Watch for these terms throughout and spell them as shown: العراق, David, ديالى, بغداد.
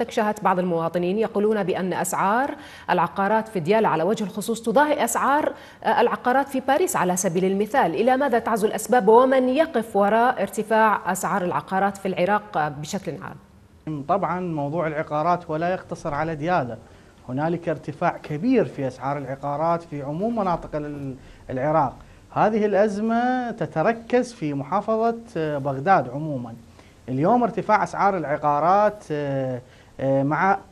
استكشفت بعض المواطنين يقولون بأن أسعار العقارات في ديالى على وجه الخصوص تضاهي أسعار العقارات في باريس على سبيل المثال. إلى ماذا تعزو الأسباب ومن يقف وراء ارتفاع أسعار العقارات في العراق بشكل عام؟ طبعا موضوع العقارات ولا يقتصر على ديالى، هنالك ارتفاع كبير في أسعار العقارات في عموم مناطق العراق. هذه الأزمة تتركز في محافظة بغداد عموما. اليوم ارتفاع أسعار العقارات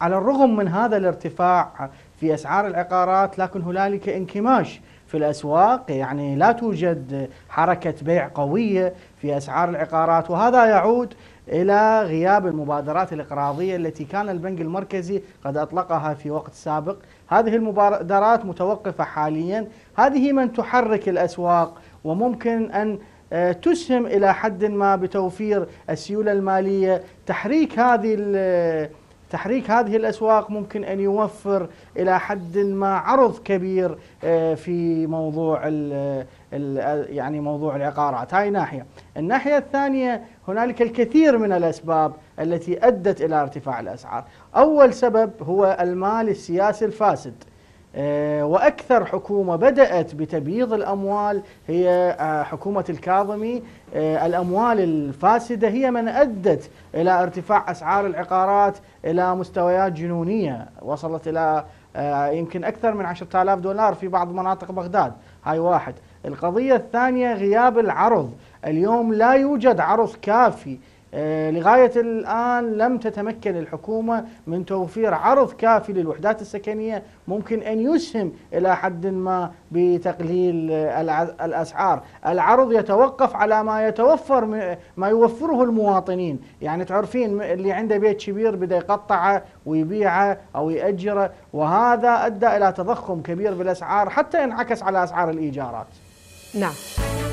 على الرغم من هذا الارتفاع في أسعار العقارات، لكن هنالك انكماش في الأسواق، يعني لا توجد حركة بيع قوية في أسعار العقارات، وهذا يعود إلى غياب المبادرات الإقراضية التي كان البنك المركزي قد أطلقها في وقت سابق. هذه المبادرات متوقفة حاليا، هذه من تحرك الأسواق وممكن أن تسهم إلى حد ما بتوفير السيولة المالية. تحريك هذه الأسواق ممكن أن يوفر إلى حد ما عرض كبير في موضوع العقارات. هاي ناحية. الناحية الثانية، هنالك الكثير من الأسباب التي أدت إلى ارتفاع الأسعار. أول سبب هو المال السياسي الفاسد، وأكثر حكومة بدأت بتبييض الأموال هي حكومة الكاظمي. الأموال الفاسدة هي من أدت إلى ارتفاع أسعار العقارات إلى مستويات جنونية، وصلت إلى يمكن أكثر من $10,000 في بعض مناطق بغداد. هاي واحد. القضية الثانية غياب العرض. اليوم لا يوجد عرض كافي، لغاية الآن لم تتمكن الحكومة من توفير عرض كافي للوحدات السكنية ممكن أن يسهم إلى حد ما بتقليل الأسعار. العرض يتوقف على ما يوفره المواطنين، يعني تعرفين اللي عنده بيت كبير بدأ يقطعه ويبيعه أو يأجره، وهذا أدى إلى تضخم كبير بالأسعار حتى ينعكس على أسعار الإيجارات. نعم.